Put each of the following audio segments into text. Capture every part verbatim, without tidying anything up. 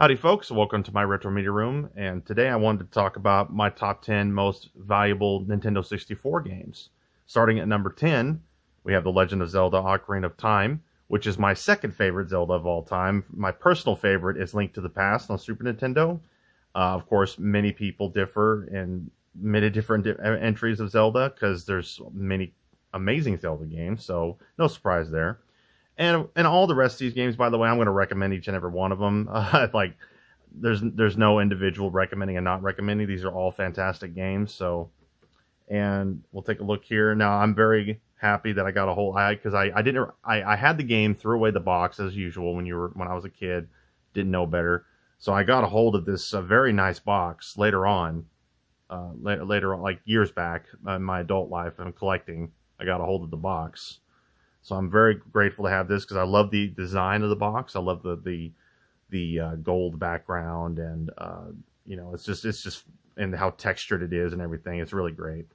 Howdy folks, welcome to my Retro Media Room, and today I wanted to talk about my top ten most valuable Nintendo sixty-four games. Starting at number ten, we have The Legend of Zelda: Ocarina of Time, which is my second favorite Zelda of all time. My personal favorite is Link to the Past on Super Nintendo. Uh, of course, many people differ in many different di entries of Zelda, because there's many amazing Zelda games, so no surprise there. And, and all the rest of these games, by the way, I'm going to recommend each and every one of them. Uh, like, there's there's no individual recommending and not recommending. These are all fantastic games. So, and we'll take a look here. Now, I'm very happy that I got a whole eye because I I didn't I, I had the game, threw away the box as usual when you were when I was a kid, didn't know better. So I got a hold of this uh, very nice box later on, uh, later later on, like years back in my adult life. I'm collecting. I got a hold of the box. So I'm very grateful to have this because I love the design of the box. I love the the the uh, gold background, and uh, you know, it's just it's just and how textured it is and everything. It's really great.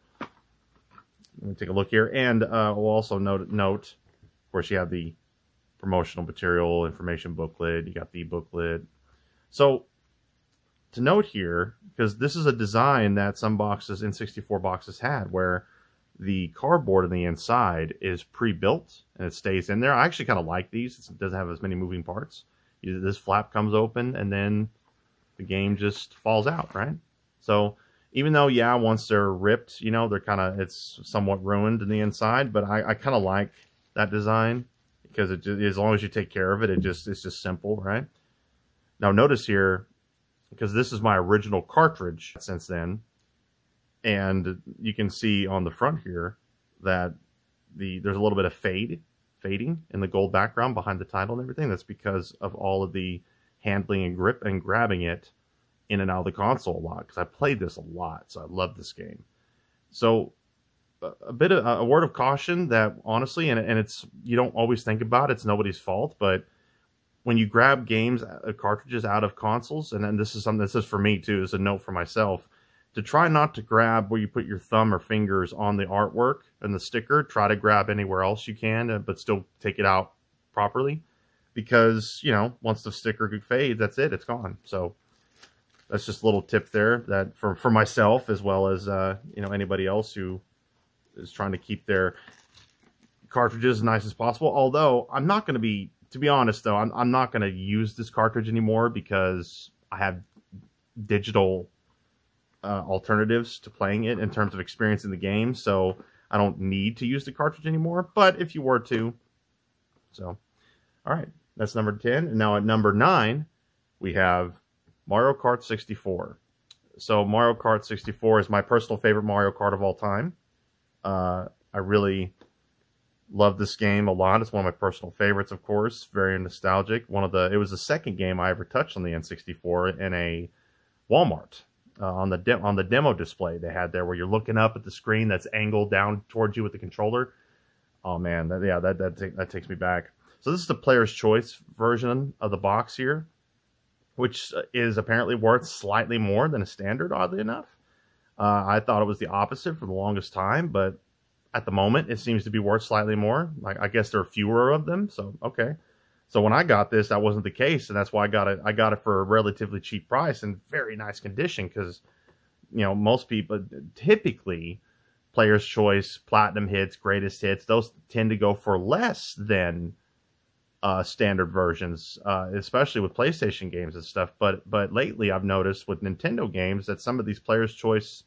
Let me take a look here, and uh, we'll also note note. Of course, you have the promotional material, information booklet. You got the booklet. So to note here, because this is a design that some boxes, N sixty-four boxes, had where the cardboard on the inside is pre-built and it stays in there. I actually kind of like these. It doesn't have as many moving parts. This flap comes open and then the game just falls out, right? So even though, yeah, once they're ripped, you know, they're kind of, it's somewhat ruined in the inside, but I, I kind of like that design because it just, as long as you take care of it, it just it's just simple, right? Now notice here, because this is my original cartridge since then, and you can see on the front here that the there's a little bit of fade, fading in the gold background behind the title and everything. That's because of all of the handling and grip and grabbing it in and out of the console a lot. Because I played this a lot, so I love this game. So a bit of a word of caution that honestly, and and it's you don't always think about it, it's nobody's fault, but when you grab games, cartridges out of consoles, and then this is something this is for me too. This is a note for myself. To try not to grab where you put your thumb or fingers on the artwork and the sticker, try to grab anywhere else you can, but still take it out properly. Because, you know, once the sticker fades, that's it, it's gone. So that's just a little tip there that for, for myself as well as, uh, you know, anybody else who is trying to keep their cartridges as nice as possible. Although, I'm not going to be, to be honest though, I'm, I'm not going to use this cartridge anymore because I have digital Uh, alternatives to playing it in terms of experiencing the game, so I don't need to use the cartridge anymore, but if you were to, so alright, that's number ten. And now at number nine we have Mario Kart sixty-four. So Mario Kart sixty-four is my personal favorite Mario Kart of all time. uh, I really love this game a lot. It's one of my personal favorites, of course, very nostalgic. One of the it was the second game I ever touched on the N sixty-four in a Walmart. Uh, on the de on the demo display they had there, where you're looking up at the screen that's angled down towards you with the controller. Oh man, that, yeah, that that, take, that takes me back. So this is the player's choice version of the box here, which is apparently worth slightly more than a standard. Oddly enough, uh, I thought it was the opposite for the longest time, but at the moment it seems to be worth slightly more. Like I guess there are fewer of them, so okay. So when I got this, that wasn't the case, and that's why I got it. I got it for a relatively cheap price and very nice condition, because you know most people typically player's choice, platinum hits, greatest hits, those tend to go for less than uh, standard versions, uh, especially with PlayStation games and stuff. But but lately I've noticed with Nintendo games that some of these player's choice,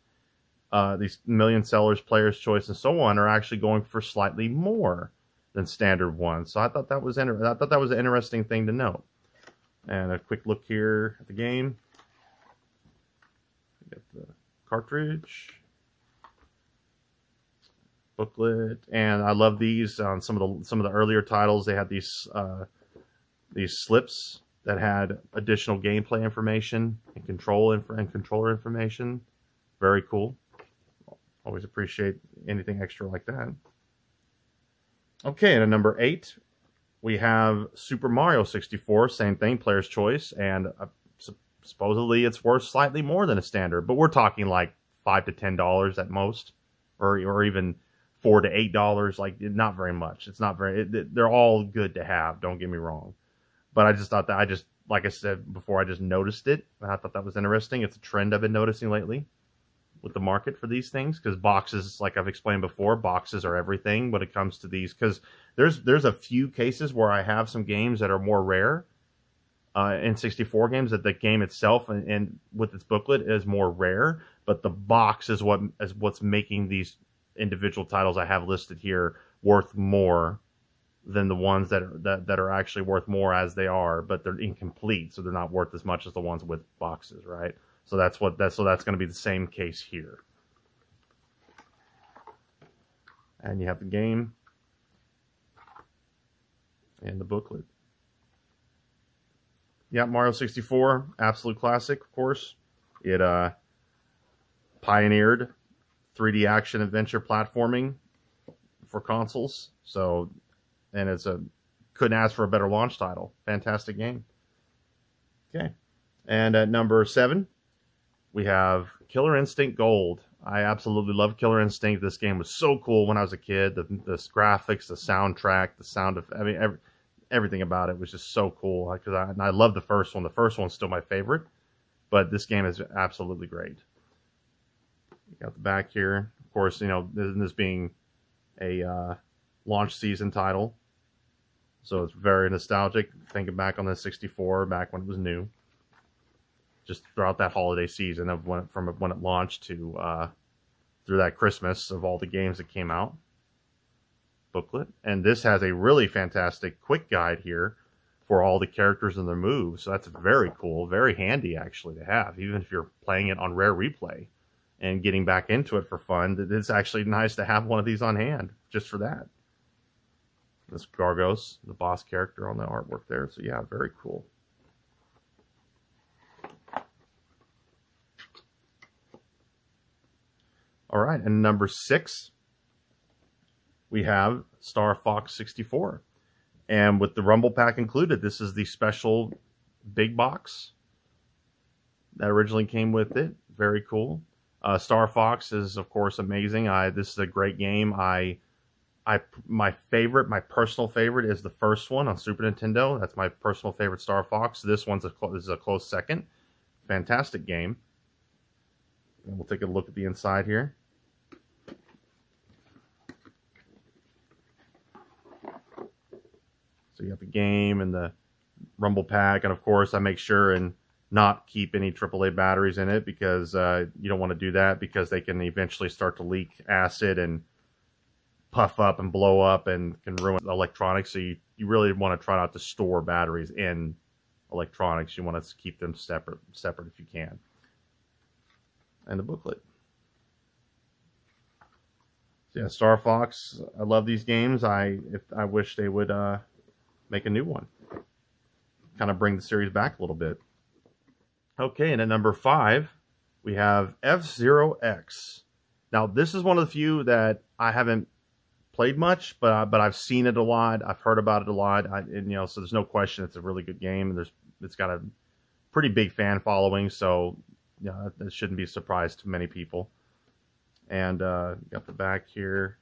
uh, these million sellers, player's choice, and so on, are actually going for slightly more than standard one, so I thought that was inter I thought that was an interesting thing to note. And a quick look here at the game. Got the cartridge, booklet, and I love these. On um, some of the some of the earlier titles, they had these uh, these slips that had additional gameplay information and control inf and controller information. Very cool. Always appreciate anything extra like that. Okay, and at number eight, we have Super Mario sixty-four, same thing, player's choice, and uh, su supposedly it's worth slightly more than a standard, but we're talking like five to ten dollars at most, or or even four to eight dollars, like not very much. It's not very, it, they're all good to have, don't get me wrong, but I just thought that, I just like I said before, I just noticed it. I thought that was interesting. It's a trend I've been noticing lately with the market for these things, because boxes, like I've explained before, boxes are everything when it comes to these, because there's there's a few cases where I have some games that are more rare, uh, N sixty-four games, that the game itself and, and with its booklet is more rare, but the box is what is what's making these individual titles I have listed here worth more than the ones that are, that, that are actually worth more as they are, but they're incomplete, so they're not worth as much as the ones with boxes, right? So that's what that's so that's going to be the same case here. And you have the game and the booklet. Yeah, Mario sixty-four, absolute classic, of course. It uh, pioneered three D action adventure platforming for consoles. So, and it's a couldn't ask for a better launch title. Fantastic game. Okay, and at number seven, we have Killer Instinct Gold. I absolutely love Killer Instinct. This game was so cool when I was a kid. The, the graphics, the soundtrack, the sound of, I mean, every, everything about it was just so cool. Because I, I love the first one. The first one's still my favorite, but this game is absolutely great. You got the back here. Of course, you know, this being a uh, launch season title, so it's very nostalgic. Thinking back on the sixty-four, back when it was new. Just throughout that holiday season of when it, from when it launched to uh, through that Christmas of all the games that came out. Booklet. And this has a really fantastic quick guide here for all the characters and their moves. So that's very cool. Very handy, actually, to have. Even if you're playing it on Rare Replay and getting back into it for fun, it's actually nice to have one of these on hand just for that. This Gargos, the boss character on the artwork there. So yeah, very cool. All right, and number six, we have Star Fox sixty-four. And with the Rumble Pack included, this is the special big box that originally came with it. Very cool. Uh, Star Fox is, of course, amazing. I This is a great game. I, I, my favorite, my personal favorite is the first one on Super Nintendo. That's my personal favorite Star Fox. This one's a, this is a close second. Fantastic game. And we'll take a look at the inside here. So you have the game and the Rumble Pack, and of course I make sure and not keep any triple A batteries in it, because uh, you don't want to do that, because they can eventually start to leak acid and puff up and blow up and can ruin electronics. So you, you really want to try not to store batteries in electronics. You want to keep them separate, separate if you can. And the booklet. So yeah, Star Fox. I love these games. I if I wish they would uh, make a new one. Kind of bring the series back a little bit. Okay, and at number five, we have F-Zero X. Now, this is one of the few that I haven't played much, but uh, but I've seen it a lot. I've heard about it a lot. I, and, you know, so there's no question it's a really good game. And there's it's got a pretty big fan following. So. Yeah, that shouldn't be a surprise to many people. And uh, got the back here.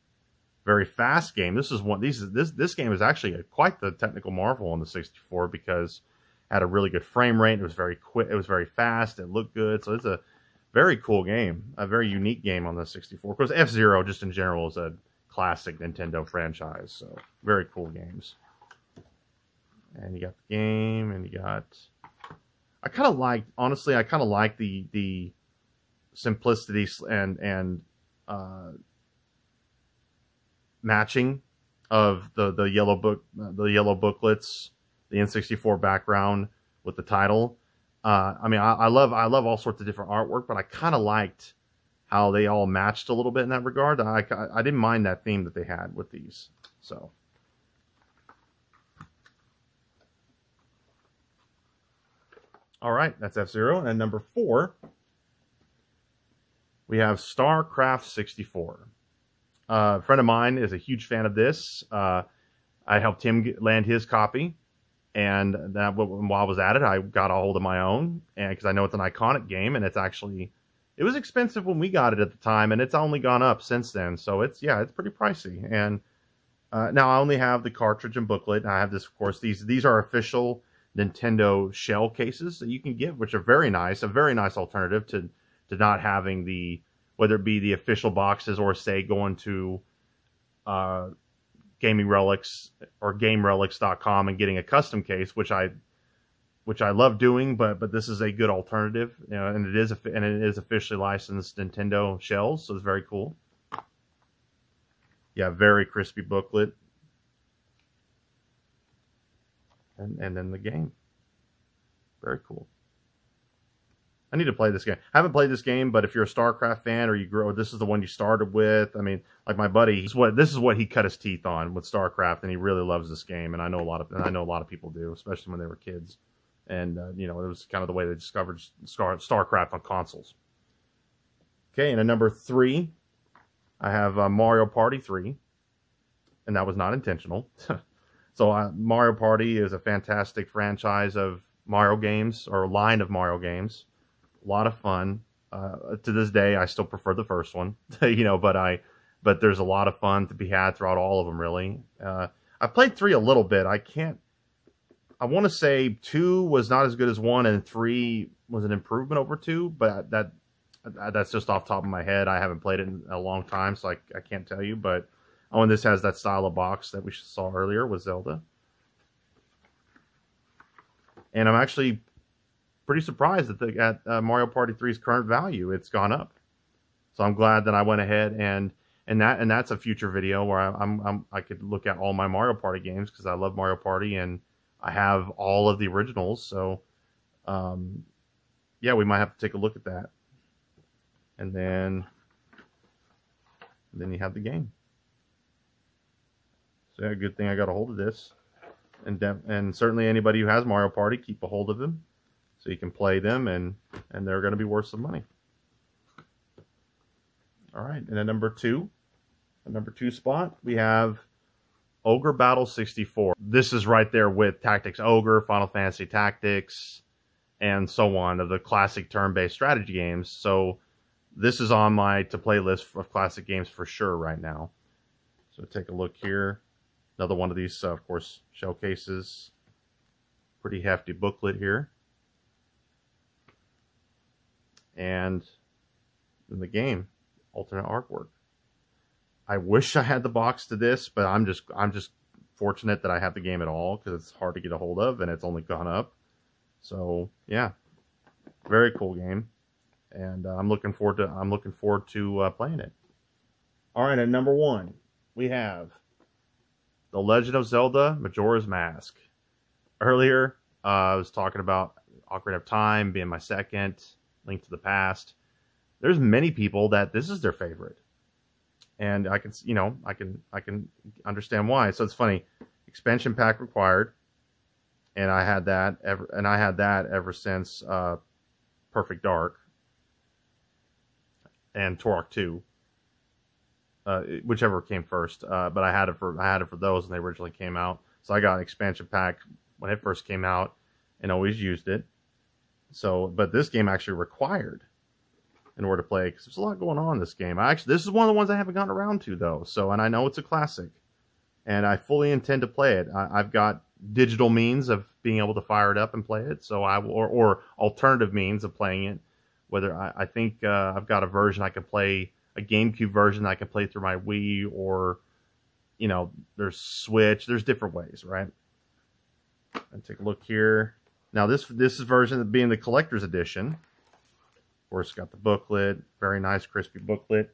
Very fast game. This is one. These this this game is actually a, quite the technical marvel on the sixty-four, because it had a really good frame rate. It was very quick. It was very fast. It looked good. So it's a very cool game. A very unique game on the sixty-four. Of course, F-Zero just in general is a classic Nintendo franchise. So very cool games. And you got the game, and you got. I kind of like, honestly, I kind of like the the simplicity and and uh, matching of the the yellow book, the yellow booklets, the N sixty-four background with the title. Uh, I mean, I, I love I love all sorts of different artwork, but I kind of liked how they all matched a little bit in that regard. I I didn't mind that theme that they had with these, so. All right, that's F-Zero. And number four, we have StarCraft sixty-four. Uh, a friend of mine is a huge fan of this. Uh, I helped him get, land his copy. And that while I was at it, I got a hold of my own, and because I know it's an iconic game, and it's actually, it was expensive when we got it at the time, and it's only gone up since then. So it's, yeah, it's pretty pricey. And uh, now I only have the cartridge and booklet. And I have this, of course, these, these are official Nintendo shell cases that you can get, which are very nice, a very nice alternative to, to not having the, whether it be the official boxes or, say, going to uh, Gaming Relics or Game Relics dot com and getting a custom case, which I which I love doing, but but this is a good alternative, you know, and it is and it is officially licensed Nintendo shells, so it's very cool. Yeah, very crispy booklet. And, and then the game. Very cool. I need to play this game. I haven't played this game, but if you're a StarCraft fan or you grow, this is the one you started with. I mean, like my buddy, this is what this is what he cut his teeth on with StarCraft, and he really loves this game. And I know a lot of, and I know a lot of people do, especially when they were kids. And uh, you know, it was kind of the way they discovered Star, StarCraft on consoles. Okay, and at number three, I have uh, Mario Party three, and that was not intentional. So uh, Mario Party is a fantastic franchise of Mario games, or a line of Mario games. A lot of fun. Uh, to this day, I still prefer the first one, you know. But I, but there's a lot of fun to be had throughout all of them. Really, uh, I played three a little bit. I can't. I want to say two was not as good as one, and three was an improvement over two. But that, that's just off the top of my head. I haven't played it in a long time, so I, I can't tell you. But oh, and this has that style of box that we saw earlier with Zelda. And I'm actually pretty surprised at, the, at uh, Mario Party three's current value. It's gone up. So I'm glad that I went ahead and and that and that's a future video where I, I'm, I'm I could look at all my Mario Party games, because I love Mario Party and I have all of the originals. So um, yeah, we might have to take a look at that. And then and then you have the game. So yeah, good thing I got a hold of this, and and certainly anybody who has Mario Party, keep a hold of them, so you can play them, and and they're going to be worth some money. All right, and at number two, at number two spot, we have Ogre Battle sixty-four. This is right there with Tactics Ogre, Final Fantasy Tactics, and so on, of the classic turn-based strategy games. So this is on my to-play list of classic games for sure right now. So take a look here. Another one of these, uh, of course, shell cases. Pretty hefty booklet here. And in the game, alternate artwork. I wish I had the box to this, but I'm just I'm just fortunate that I have the game at all, because it's hard to get a hold of, and it's only gone up. So yeah, very cool game, and uh, I'm looking forward to I'm looking forward to uh, playing it. All right, at number one, we have The Legend of Zelda: Majora's Mask. Earlier, uh, I was talking about Ocarina of Time being my second, Link to the Past. There's many people that this is their favorite, and I can, you know, I can, I can understand why. So it's funny, expansion pack required, and I had that ever, and I had that ever since uh, Perfect Dark and Turok two. Uh, whichever came first, uh, but I had it for I had it for those when they originally came out. So I got an expansion pack when it first came out, and always used it. So, but this game actually required in order to play, because there's a lot going on in this game. I actually this is one of the ones I haven't gotten around to though. So, and I know it's a classic, and I fully intend to play it. I, I've got digital means of being able to fire it up and play it. So I will, or, or alternative means of playing it. Whether I, I think uh, I've got a version I can play. A GameCube version that I can play through my Wii, or, you know, there's Switch. There's different ways, right? And take a look here. Now this this is version of being the collector's edition. Of course, it's got the booklet, very nice crispy booklet.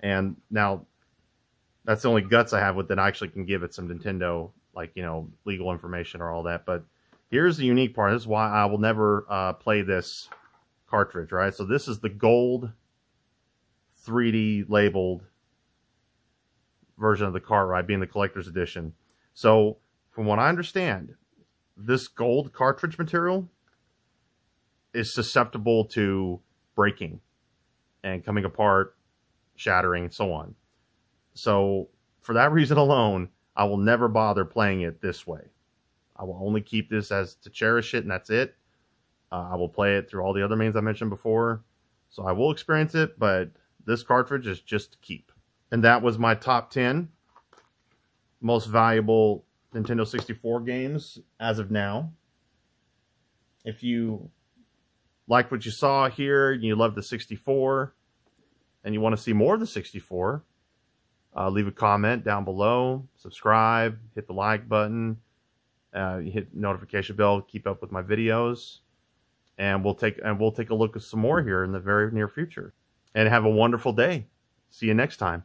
And now, that's the only guts I have with it. I actually can give it some Nintendo, like you know, legal information or all that. But here's the unique part. This is why I will never uh, play this cartridge, right? So this is the gold three D labeled version of the cart, right? Being the collector's edition. So from what I understand, this gold cartridge material is susceptible to breaking and coming apart, shattering, and so on. So for that reason alone, I will never bother playing it this way. I will only keep this as to cherish it, and that's it. Uh, I will play it through all the other means I mentioned before. So I will experience it, but this cartridge is just to keep. And that was my top ten most valuable Nintendo sixty-four games as of now. If you like what you saw here, you love the sixty-four, and you want to see more of the sixty-four, uh, leave a comment down below, subscribe, hit the like button, uh, hit notification bell, keep up with my videos, and we'll take and we'll take a look at some more here in the very near future. And have a wonderful day. See you next time.